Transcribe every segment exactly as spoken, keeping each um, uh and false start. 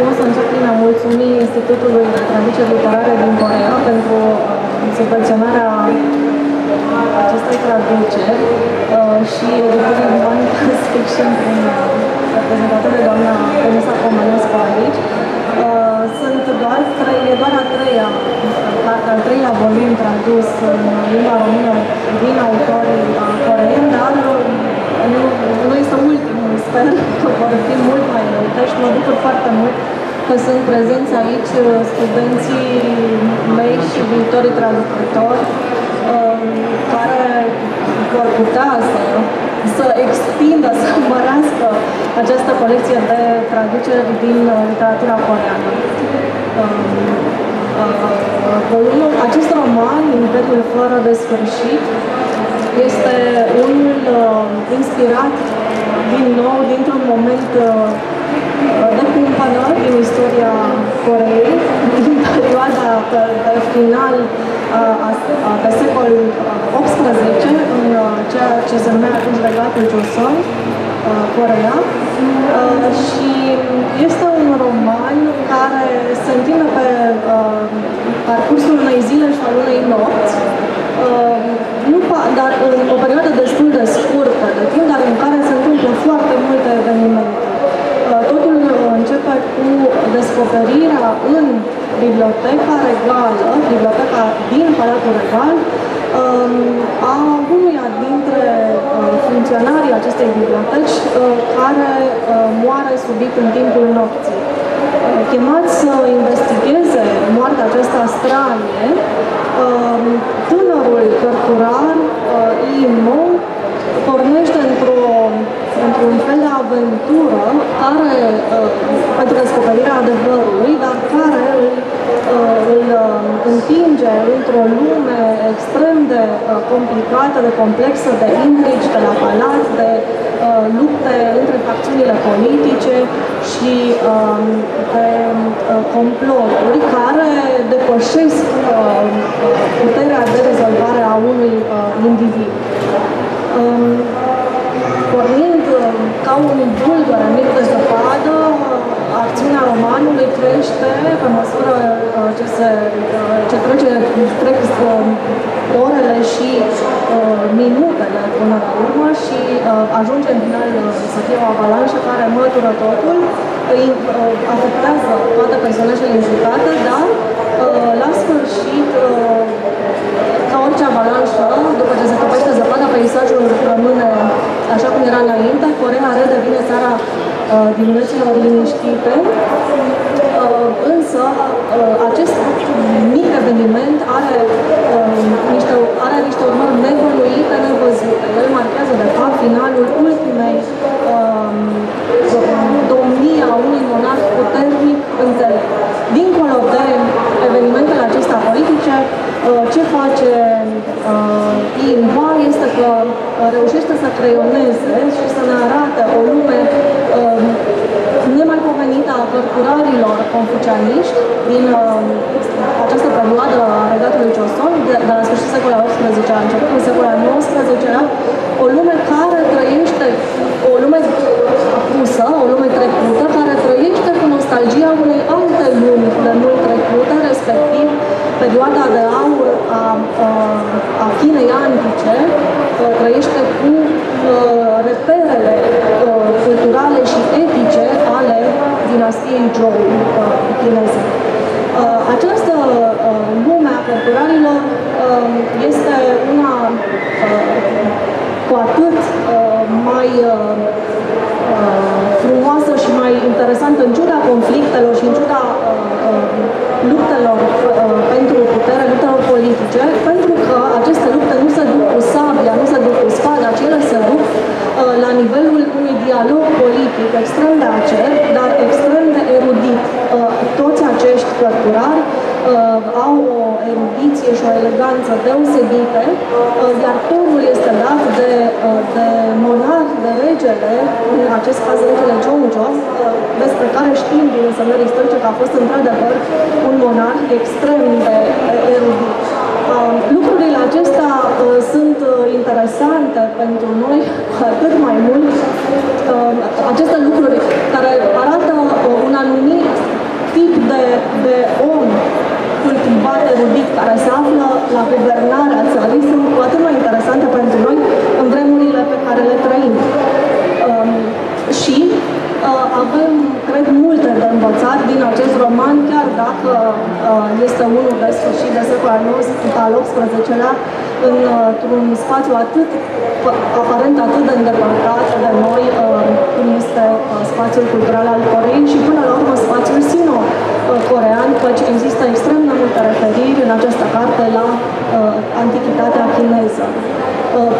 Eu o să încep prin a mulțumi Institutului de Traducere Literară din Coreea pentru subvenționarea acestei traduceri și editării în bani science fiction prin reprezentatoare doamna Denisa Comănescu aici. Sunt doar, trei, doar a treia, al treilea volum tradus în limba română din autorii coreeni, dar nu, nu este ultimul, sper că vor fi mult mai multe și mă bucur foarte mult că sunt prezenți aici studenții mei și viitorii traducători care vor putea să, să extindă, să îmbărască această colecție de traduceri din literatura coreană. Volumul, acest roman, Imperiul fără de sfârșit, este unul inspirat din nou dintr-un moment de cumpănă din istoria Coreei, din perioada pe, pe final a, a, pe secolul optsprezece, în ceea ce se numea atunci Regatul Joseon, Coreea, și este un roman care se întinde pe parcursul unei zile și al unei nopți, nu, dar în o perioadă destul de scurtă de timp, dar în care se întâmplă foarte multe evenimente. Totul începe cu descoperirea în biblioteca regală, biblioteca din Palatul Regal, a unuia dintre funcționarii acestei biblioteci care moare subit în timpul nopții. Chemat să investigheze moartea acesta stranie, tânărul cărturar I M O pornește într-o într-un fel de aventură care, pentru descoperirea adevărului, dar care îl, îl împinge într-o lume extrem de complicată, de complexă, de intrigi de la palat, de lupte între facțiunile politice și de comploturi care depășesc puterea de rezolvare a unui individ. Pornind ca un bulgăre mic de zăpadă, acțiunea romanului crește pe măsură ce, se, ce trece, trec orele și uh, minutele până la urmă și uh, ajunge în final să fie o avalanșă care mătură totul, îi uh, afectează toate personajele implicate, dar uh, la sfârșit, uh, ca orice avalanșă, după ce se topește zăpada, peisajul rămâne așa cum era înainte, Coreea redevine țara uh, dimineților liniștite, uh, însă uh, acest mic eveniment are, uh, niște, are niște urmări nevoiite, nevăzute. El marchează, de fapt, finalul ultimei uh, domnii a unui monarh puternic înțelept. Dincolo de evenimentele acestea politice, ce face uh, I M O A este că reușește să creioneze și să ne arate o lume uh, nemaipomenită a cărturarilor confucianiști din uh, această perioadă a Regatului Joseon, de, de la sfârșitul secolului optsprezece, la începutul secolului nouăsprezece, o lume care trăiește, o lume apusă, o lume trecută, care trăiește cu nostalgia unei alte lumi de mult trecute, respectiv perioada de aur a, a, a Chinei antice, trăiește cu a, reperele a, culturale și etice ale dinastiei Zhou chineze. Această a, lume a culturarilor este una a, cu atât a, mai a, frumoasă și mai interesantă în ciuda conflictelor și în ciuda a, a, luptelor uh, pentru putere, luptelor politice, pentru că aceste lupte nu se duc cu sabia, nu se duc cu spada, ci ele se duc uh, la nivelul unui dialog politic extrem de acert, dar extrem de erudit. Uh, toți acești cărturari uh, au o erudiție și o eleganță deosebite, uh, iar tonul este dat de, uh, de monarh, de regele, în acest caz regele Jeongjo, uh, despre care știm din însemnări istorice că a fost într-adevăr un monarh extrem de erudit. Uh, lucrurile acestea uh, sunt interesante pentru noi, cu atât mai mult uh, aceste lucruri care arată uh, un anumit de om cultivat, erudit, care se află la guvernarea țării sunt cu atât mai interesante pentru noi în vremurile pe care le trăim. Um, și uh, avem, cred, multe de învățat din acest roman, chiar dacă uh, este unul de sfârșit de secolul al nouăsprezecelea, într-un spațiu atât, aparent atât de îndepărtat de noi, cum este spațiul cultural al Coreei și până la urmă spațiul sino-corean, căci există extrem de multe referiri în această carte la antichitatea chineză.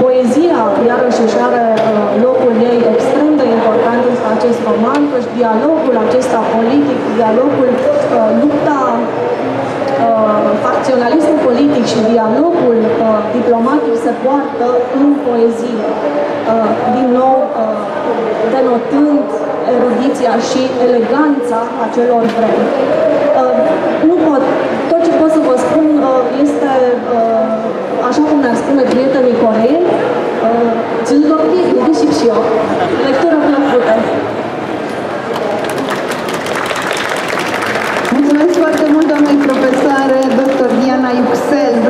Poezia, iarăși, își are locul ei extrem de important în acest roman, căci dialogul acesta politic, dialogul, lupta, facționalismul politic și dialogul uh, diplomatic se poartă în poezie, uh, din nou uh, denotând erudiția și eleganța acelor vremi. Uh, nu pot, tot ce pot să vă spun uh, este, uh, așa cum ne-ar spune prietenii coreeni, uh, și eu, lectură plăcută. Mulțumesc foarte mult, doamnei profesoare, doctor Diana Iuxel,